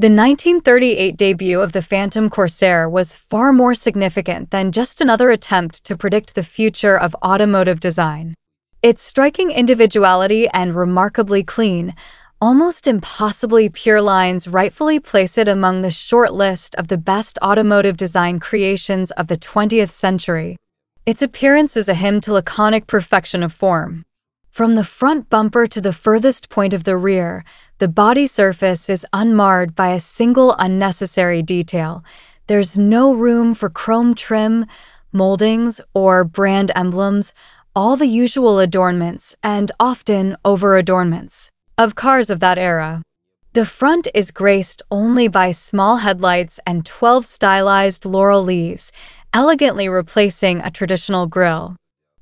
The 1938 debut of the Phantom Corsair was far more significant than just another attempt to predict the future of automotive design. Its striking individuality and remarkably clean, almost impossibly pure lines rightfully place it among the short list of the best automotive design creations of the 20th century. Its appearance is a hymn to laconic perfection of form. From the front bumper to the furthest point of the rear, the body surface is unmarred by a single unnecessary detail. There's no room for chrome trim, moldings, or brand emblems, all the usual adornments, and often over-adornments, of cars of that era. The front is graced only by small headlights and 12 stylized laurel leaves, elegantly replacing a traditional grille.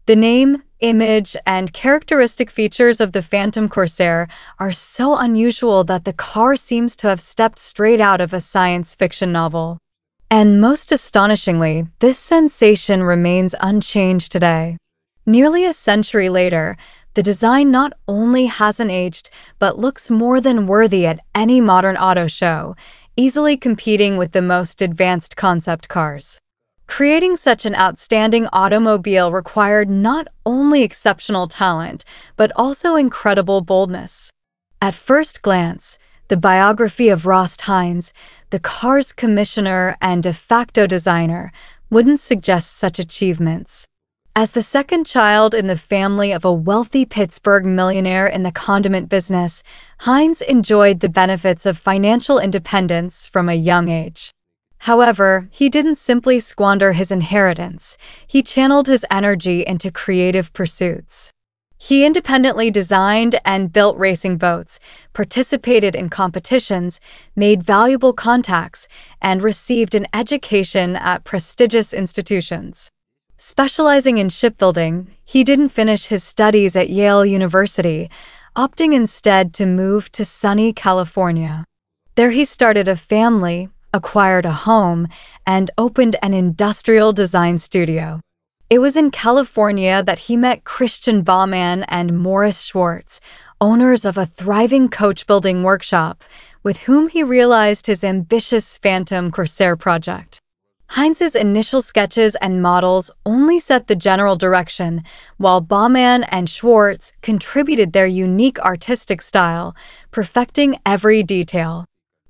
The name, image, and characteristic features of the Phantom Corsair are so unusual that the car seems to have stepped straight out of a science fiction novel. And most astonishingly, this sensation remains unchanged today. Nearly a century later, the design not only hasn't aged, but looks more than worthy at any modern auto show, easily competing with the most advanced concept cars. Creating such an outstanding automobile required not only exceptional talent, but also incredible boldness. At first glance, the biography of Rost Heinz, the car's commissioner and de facto designer, wouldn't suggest such achievements. As the second child in the family of a wealthy Pittsburgh millionaire in the condiment business, Heinz enjoyed the benefits of financial independence from a young age. However, he didn't simply squander his inheritance. He channeled his energy into creative pursuits. He independently designed and built racing boats, participated in competitions, made valuable contacts, and received an education at prestigious institutions. Specializing in shipbuilding, he didn't finish his studies at Yale University, opting instead to move to sunny California. There he started a family, acquired a home, and opened an industrial design studio. It was in California that he met Christian Baumann and Morris Schwartz, owners of a thriving coach-building workshop, with whom he realized his ambitious Phantom Corsair project. Heinz's initial sketches and models only set the general direction, while Baumann and Schwartz contributed their unique artistic style, perfecting every detail.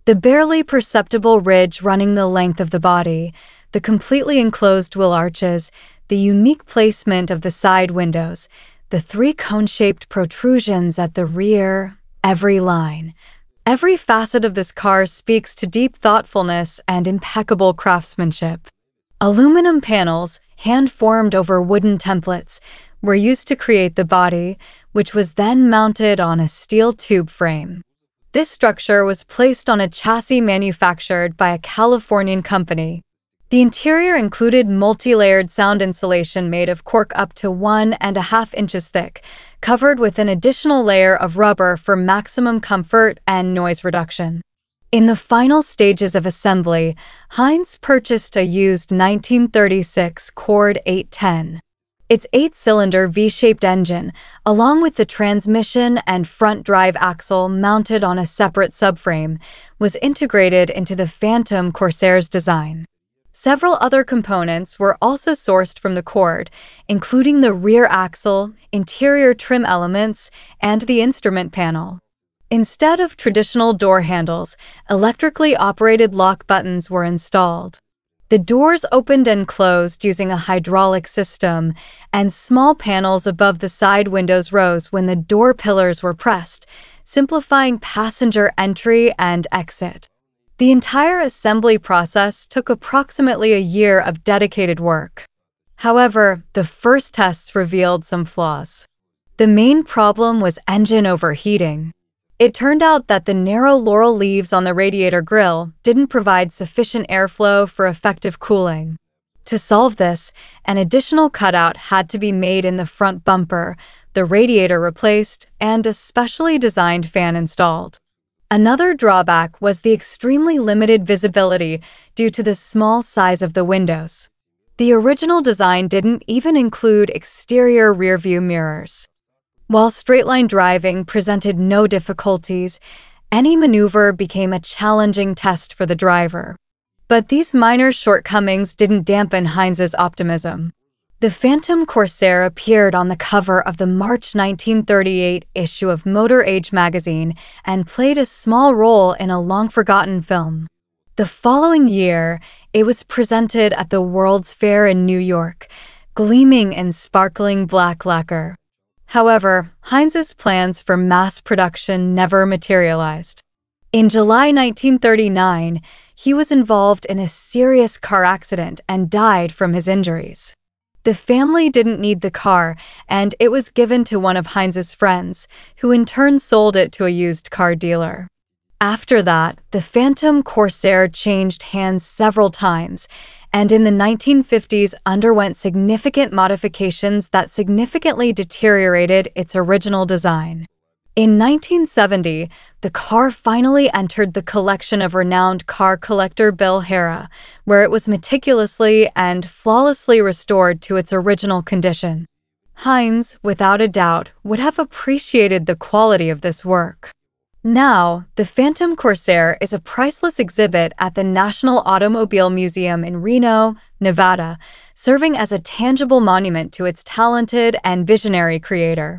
The barely perceptible ridge running the length of the body, the completely enclosed wheel arches, the unique placement of the side windows, the three cone-shaped protrusions at the rear, every line. Every facet of this car speaks to deep thoughtfulness and impeccable craftsmanship. Aluminum panels, hand-formed over wooden templates, were used to create the body, which was then mounted on a steel tube frame. This structure was placed on a chassis manufactured by a Californian company. The interior included multi-layered sound insulation made of cork up to 1.5 inches thick, covered with an additional layer of rubber for maximum comfort and noise reduction. In the final stages of assembly, Heinz purchased a used 1936 Cord 810. Its 8-cylinder V-shaped engine, along with the transmission and front drive axle mounted on a separate subframe, was integrated into the Phantom Corsair's design. Several other components were also sourced from the Cord, including the rear axle, interior trim elements, and the instrument panel. Instead of traditional door handles, electrically operated lock buttons were installed. The doors opened and closed using a hydraulic system, and small panels above the side windows rose when the door pillars were pressed, simplifying passenger entry and exit. The entire assembly process took approximately a year of dedicated work. However, the first tests revealed some flaws. The main problem was engine overheating. It turned out that the narrow laurel leaves on the radiator grille didn't provide sufficient airflow for effective cooling. To solve this, an additional cutout had to be made in the front bumper, the radiator replaced, and a specially designed fan installed. Another drawback was the extremely limited visibility due to the small size of the windows. The original design didn't even include exterior rearview mirrors. While straight-line driving presented no difficulties, any maneuver became a challenging test for the driver. But these minor shortcomings didn't dampen Heinz's optimism. The Phantom Corsair appeared on the cover of the March 1938 issue of Motor Age magazine and played a small role in a long-forgotten film. The following year, it was presented at the World's Fair in New York, gleaming in sparkling black lacquer. However, Heinz's plans for mass production never materialized. In July 1939, he was involved in a serious car accident and died from his injuries. The family didn't need the car, and it was given to one of Heinz's friends, who in turn sold it to a used car dealer. After that, the Phantom Corsair changed hands several times, and in the 1950s underwent significant modifications that significantly deteriorated its original design. In 1970, the car finally entered the collection of renowned car collector Bill Harrah, where it was meticulously and flawlessly restored to its original condition. Heinz, without a doubt, would have appreciated the quality of this work. Now, the Phantom Corsair is a priceless exhibit at the National Automobile Museum in Reno, Nevada, serving as a tangible monument to its talented and visionary creator.